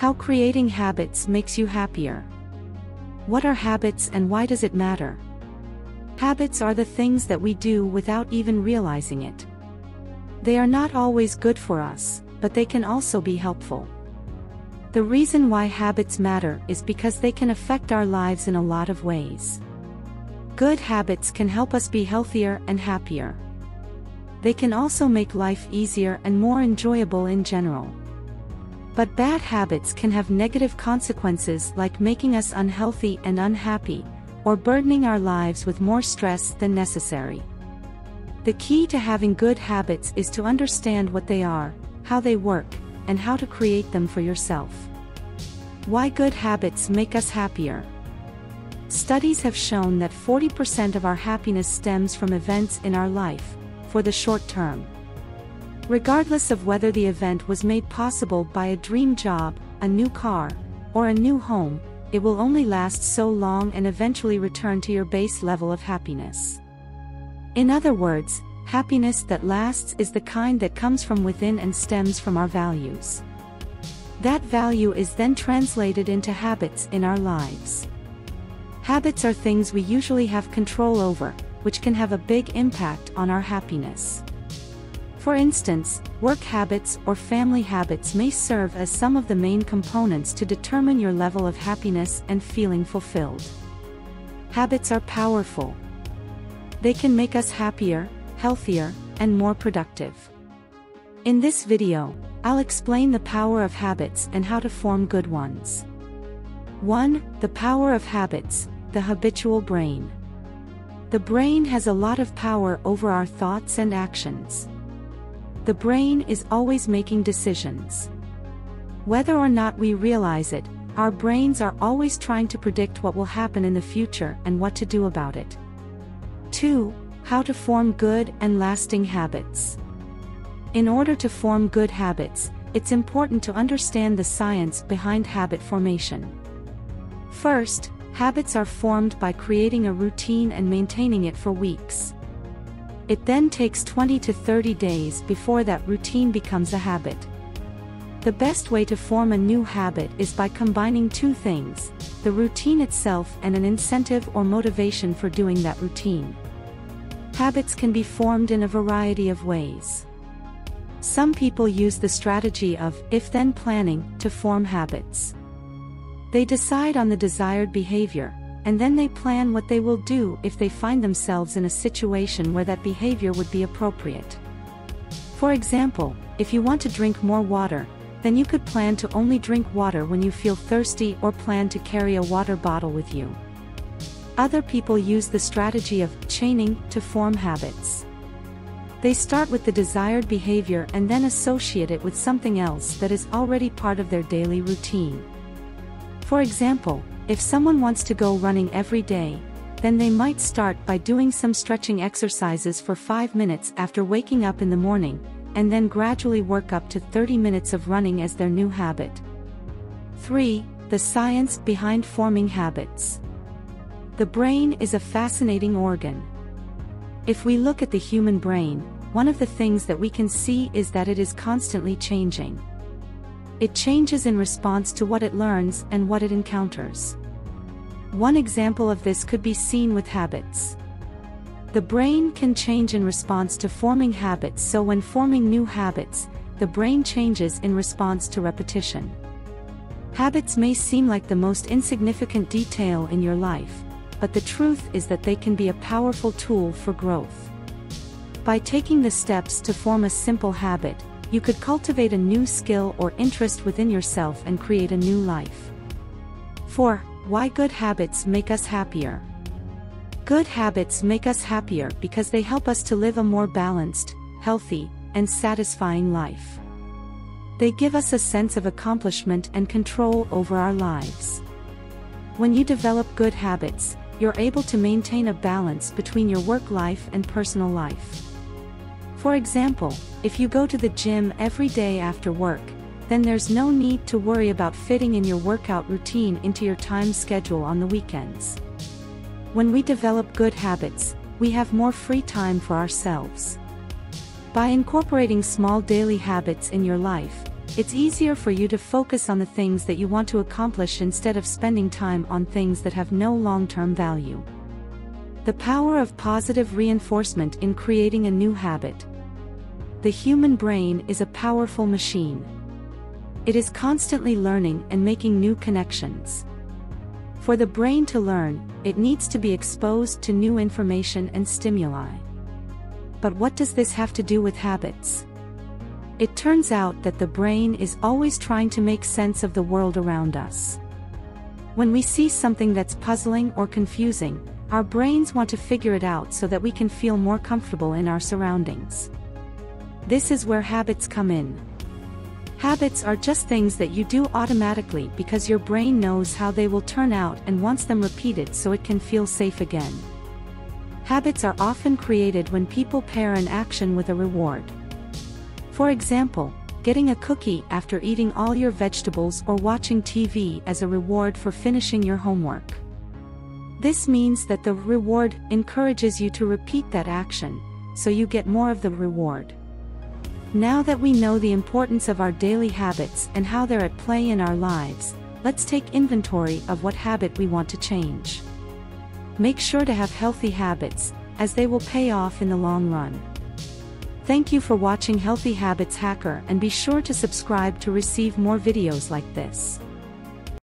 How creating habits makes you happier. What are habits and why does it matter? Habits are the things that we do without even realizing it. They are not always good for us, but they can also be helpful. The reason why habits matter is because they can affect our lives in a lot of ways. Good habits can help us be healthier and happier. They can also make life easier and more enjoyable in general. But bad habits can have negative consequences, like making us unhealthy and unhappy, or burdening our lives with more stress than necessary. The key to having good habits is to understand what they are, how they work, and how to create them for yourself. Why good habits make us happier. Studies have shown that 40% of our happiness stems from events in our life, for the short term. Regardless of whether the event was made possible by a dream job, a new car, or a new home, it will only last so long and eventually return to your base level of happiness. In other words, happiness that lasts is the kind that comes from within and stems from our values. That value is then translated into habits in our lives. Habits are things we usually have control over, which can have a big impact on our happiness. For instance, work habits or family habits may serve as some of the main components to determine your level of happiness and feeling fulfilled. Habits are powerful. They can make us happier, healthier, and more productive. In this video, I'll explain the power of habits and how to form good ones. 1. The power of habits, the habitual brain. The brain has a lot of power over our thoughts and actions. The brain is always making decisions. Whether or not we realize it, our brains are always trying to predict what will happen in the future and what to do about it. 2. How to form good and lasting habits. In order to form good habits, it's important to understand the science behind habit formation. First, habits are formed by creating a routine and maintaining it for weeks. It then takes 20 to 30 days before that routine becomes a habit. The best way to form a new habit is by combining two things: the routine itself and an incentive or motivation for doing that routine. Habits can be formed in a variety of ways. Some people use the strategy of if-then planning to form habits. They decide on the desired behavior, and then they plan what they will do if they find themselves in a situation where that behavior would be appropriate. For example, if you want to drink more water, then you could plan to only drink water when you feel thirsty, or plan to carry a water bottle with you. Other people use the strategy of chaining to form habits. They start with the desired behavior and then associate it with something else that is already part of their daily routine. For example, if someone wants to go running every day, then they might start by doing some stretching exercises for 5 minutes after waking up in the morning, and then gradually work up to 30 minutes of running as their new habit. 3. The science behind forming habits. The brain is a fascinating organ. If we look at the human brain, one of the things that we can see is that it is constantly changing. It changes in response to what it learns and what it encounters. One example of this could be seen with habits. The brain can change in response to forming habits, so when forming new habits, the brain changes in response to repetition. Habits may seem like the most insignificant detail in your life, but the truth is that they can be a powerful tool for growth. By taking the steps to form a simple habit, you could cultivate a new skill or interest within yourself and create a new life. 4. Why good habits make us happier. Good habits make us happier because they help us to live a more balanced, healthy, and satisfying life. They give us a sense of accomplishment and control over our lives. When you develop good habits, you're able to maintain a balance between your work life and personal life. For example, if you go to the gym every day after work, then there's no need to worry about fitting in your workout routine into your time schedule on the weekends. When we develop good habits, we have more free time for ourselves. By incorporating small daily habits in your life, It's easier for you to focus on the things that you want to accomplish instead of spending time on things that have no long-term value. The power of positive reinforcement in creating a new habit. The human brain is a powerful machine. It is constantly learning and making new connections. For the brain to learn, it needs to be exposed to new information and stimuli. But what does this have to do with habits? It turns out that the brain is always trying to make sense of the world around us. When we see something that's puzzling or confusing, our brains want to figure it out so that we can feel more comfortable in our surroundings. This is where habits come in. Habits are just things that you do automatically because your brain knows how they will turn out and wants them repeated so it can feel safe again. Habits are often created when people pair an action with a reward. For example, getting a cookie after eating all your vegetables or watching TV as a reward for finishing your homework. This means that the reward encourages you to repeat that action, so you get more of the reward. Now that we know the importance of our daily habits and how they're at play in our lives, let's take inventory of what habit we want to change. Make sure to have healthy habits, as they will pay off in the long run. Thank you for watching Healthy Habits Hacker, and be sure to subscribe to receive more videos like this.